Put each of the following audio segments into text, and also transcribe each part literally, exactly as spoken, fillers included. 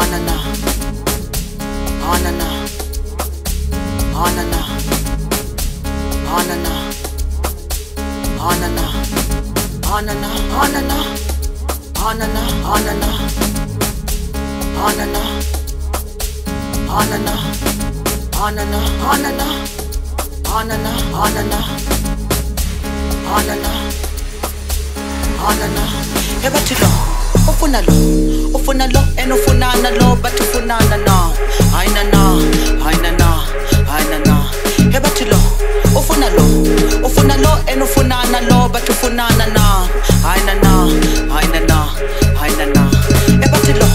on and off, on and off, on and off, on and off, on and off, on and off, on and off, on and off, on and off, on and off, on and off, on and off, on and off, on and off, on and off, on and off, on and off. Ever too long. Ofuna lo, ofuna lo, and ofuna na lo, but ofuna na na, aina na, aina na, aina na. Heba tilo, ofuna lo, ofuna lo, and ofuna na lo, but ofuna na na, aina na, aina na, aina na. Heba tilo,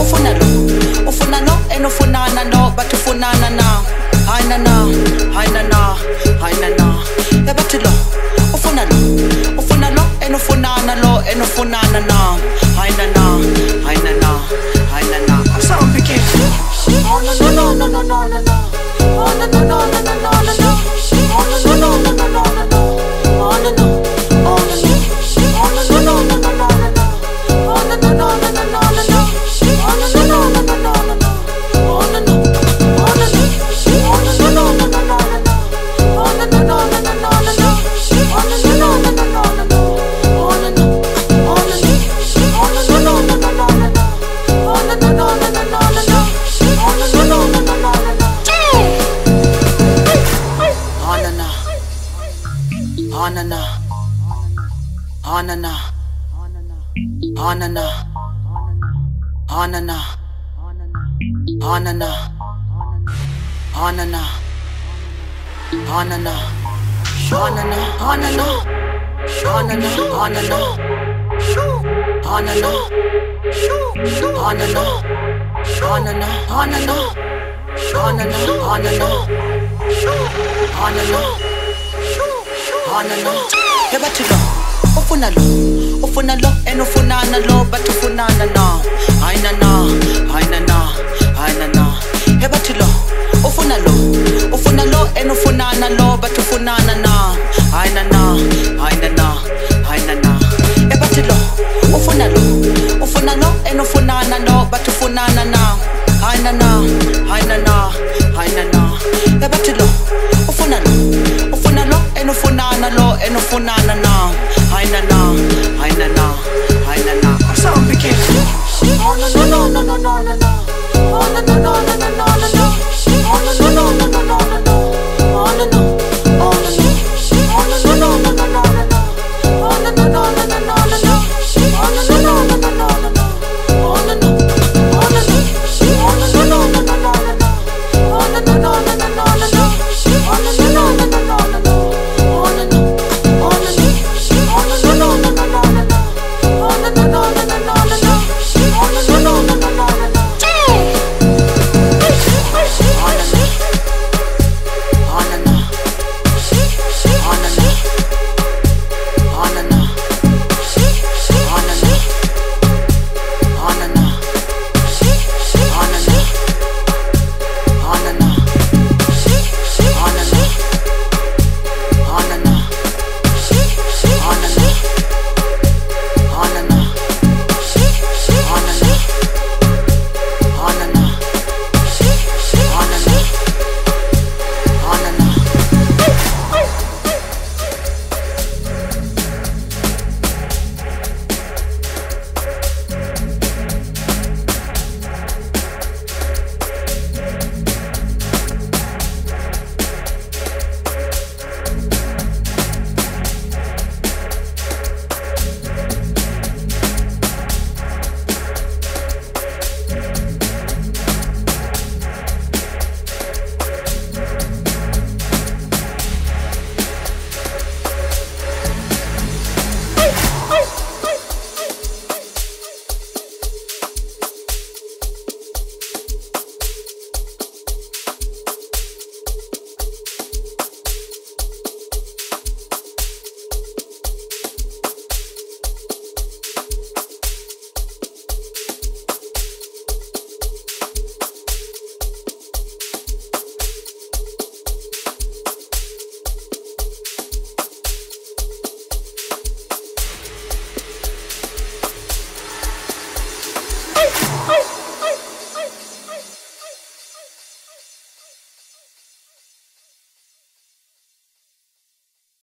ofuna lo, ofuna lo, and ofuna na lo, but ofuna na na, aina na, aina na, aina na. Heba tilo, ofuna lo, ofuna lo, and ofuna na lo, and ofuna na na. Anana, anana, anana, anana, anana, anana, anana, anana, anana, anana, anana, anana, anana, anana, anana, anana, anana. Heba tilo, ofuna lo, ofuna lo, and ofuna na lo, but ofuna na na, aina na,